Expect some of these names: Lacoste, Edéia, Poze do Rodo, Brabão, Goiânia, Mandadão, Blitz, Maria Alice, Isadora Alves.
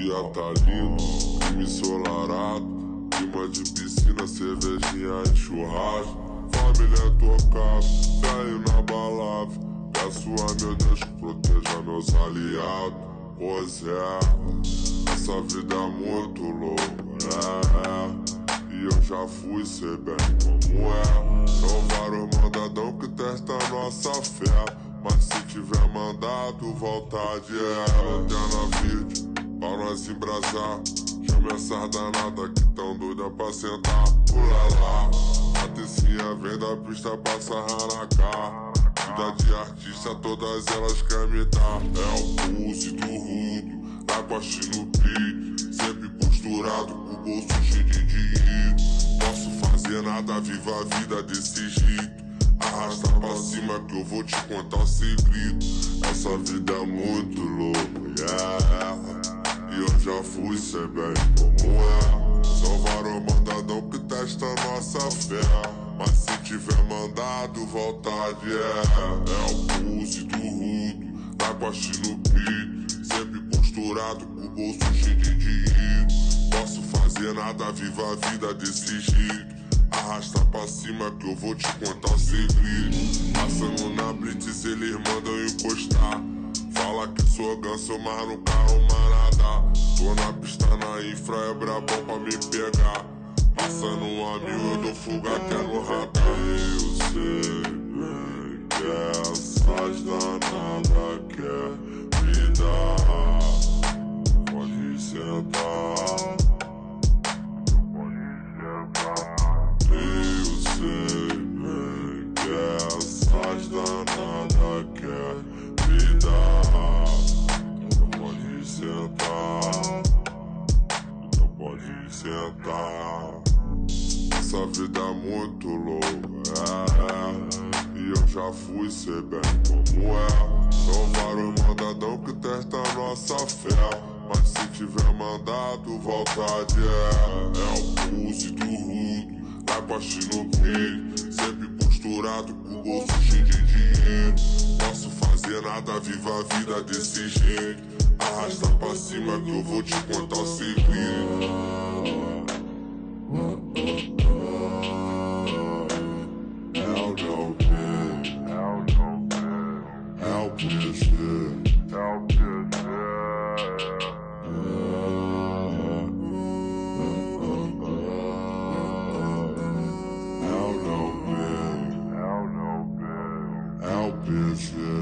dia tá lindo, clima ensolarado, clima de piscina, cervejinha e churrasco. Família tocada, tá inabalável. Peço a meu Deus que proteja meus aliados. Pois é, essa vida é muito louca, é. E eu já fui, sei bem como é. São vários mandadão que testa a nossa fé, mas se tiver mandado, vontade é. Lanterna verde, pra nós embrasar. Chama essas danadas que tão doida pra sentar. Pula lá, a tecinha vem da pista pra sarrar na cara. Vida de artista, todas elas querem me dar. É o Poze do Rodo, Lacoste no peito. Sempre posturado, com o bolso cheio de dinheiro. Posso fazer nada, viva a vida desse jeito. Arrasta pra cima que eu vou te contar o segredo. Essa vida é muito louca, yeah. E eu já fui, sei bem como é. São varão mandadão que testa a nossa fé, mas se tiver mandado, vontade é. É o Poze do Rodo, Lacoste no peito. Sempre posturado, com o bolso cheio de dinheiro. Posso fazer nada, viva a vida desse jeito. Arrasta pra cima que eu vou te contar o segredo. Passando na blitz, eles mandam encostar. Fala que sou ganso, mas no carro manada. Tô na pista, na infra, é brabão pra me pegar. Passando um amigo, eu dou fuga até no radar. Eu sei bem que essas danadas quer me dar. Pode sentar, pode sentar. Eu sei bem que essas danadas quer me dar. Pode sentar, pode sentar. Essa vida é muito louca, é. E eu já fui, sei bem como é. São vários mandadão que testa a nossa fé, mas se tiver mandado, vontade é. É o Poze do Rodo, Lacoste no peito. Sempre posturado, com o bolso cheio de dinheiro. Posso fazer nada, viva a vida desse jeito. Arrasta pra cima que eu vou te contar o segredo. Help is